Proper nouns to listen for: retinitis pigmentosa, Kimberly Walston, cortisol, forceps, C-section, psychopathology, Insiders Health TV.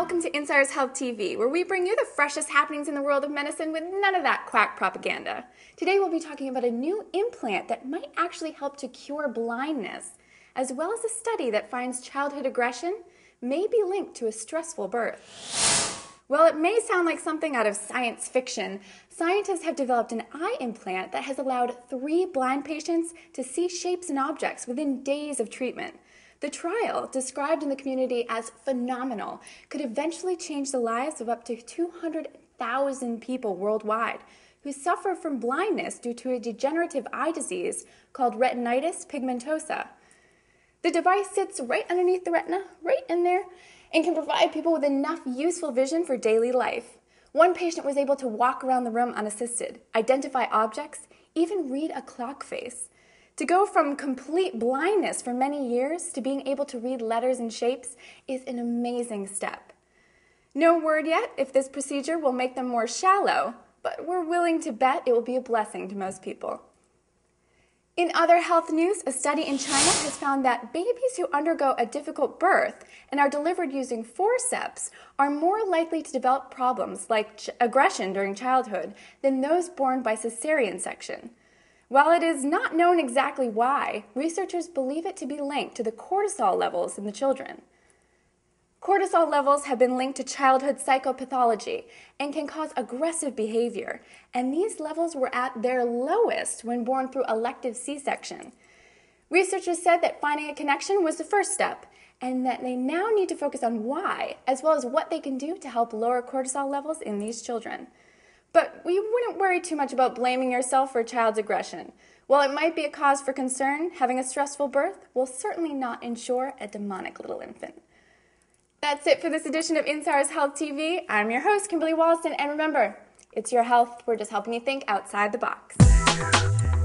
welcome to Insiders Health TV, where we bring you the freshest happenings in the world of medicine with none of that quack propaganda. Today we'll be talking about a new implant that might actually help to cure blindness, as well as a study that finds childhood aggression may be linked to a stressful birth. Well, it may sound like something out of science fiction. Scientists have developed an eye implant that has allowed 3 blind patients to see shapes and objects within days of treatment. The trial, described in the community as phenomenal, could eventually change the lives of up to 200,000 people worldwide who suffer from blindness due to a degenerative eye disease called retinitis pigmentosa. The device sits right underneath the retina, right in there, and can provide people with enough useful vision for daily life. One patient was able to walk around the room unassisted, identify objects, even read a clock face. To go from complete blindness for many years to being able to read letters and shapes is an amazing step. No word yet if this procedure will make them more shallow, but we're willing to bet it will be a blessing to most people. In other health news, a study in China has found that babies who undergo a difficult birth and are delivered using forceps are more likely to develop problems like aggression during childhood than those born by cesarean section. While it is not known exactly why, researchers believe it to be linked to the cortisol levels in the children. Cortisol levels have been linked to childhood psychopathology and can cause aggressive behavior, and these levels were at their lowest when born through elective C-section. Researchers said that finding a connection was the first step, and that they now need to focus on why, as well as what they can do to help lower cortisol levels in these children. But we wouldn't worry too much about blaming yourself for a child's aggression. While it might be a cause for concern, having a stressful birth will certainly not ensure a demonic little infant. That's it for this edition of Insiders Health TV. I'm your host, Kimberly Walston, and remember, it's your health. We're just helping you think outside the box.